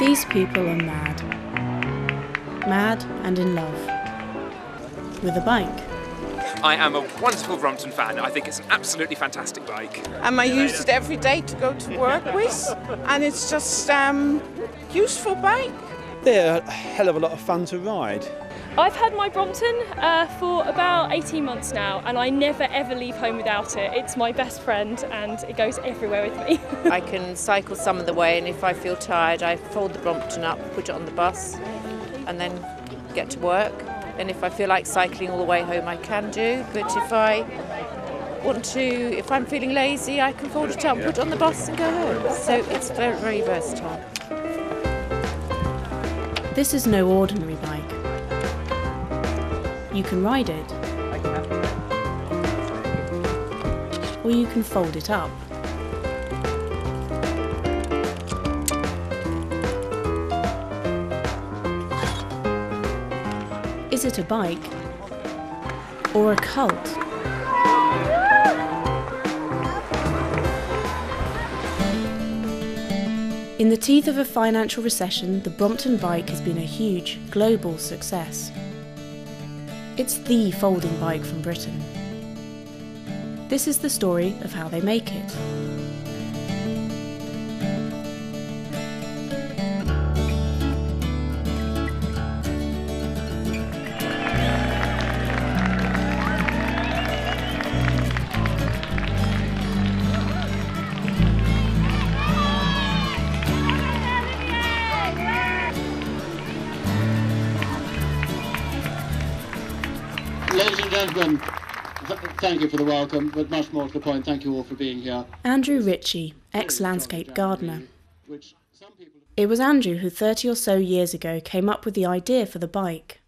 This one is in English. These people are mad. Mad and in love. With a bike. I am a wonderful Brompton fan. I think it's an absolutely fantastic bike. I use it every day to go to work with, and it's just useful bike. They're a hell of a lot of fun to ride. I've had my Brompton for about 18 months now, and I never ever leave home without it. It's my best friend and it goes everywhere with me. I can cycle some of the way, and if I feel tired I fold the Brompton up, put it on the bus and then get to work. And if I feel like cycling all the way home, I can do. But if I want to, if I'm feeling lazy, I can fold it up, put it on the bus and go home. So it's very, very versatile. This is no ordinary bike. You can ride it, or you can fold it up. Is it a bike or a cult? In the teeth of a financial recession, the Brompton bike has been a huge global success. It's the folding bike from Britain. This is the story of how they make it. Ladies and gentlemen, thank you for the welcome, but much more to the point, thank you all for being here. Andrew Ritchie, ex-landscape gardener. It was Andrew who 30 or so years ago came up with the idea for the bike.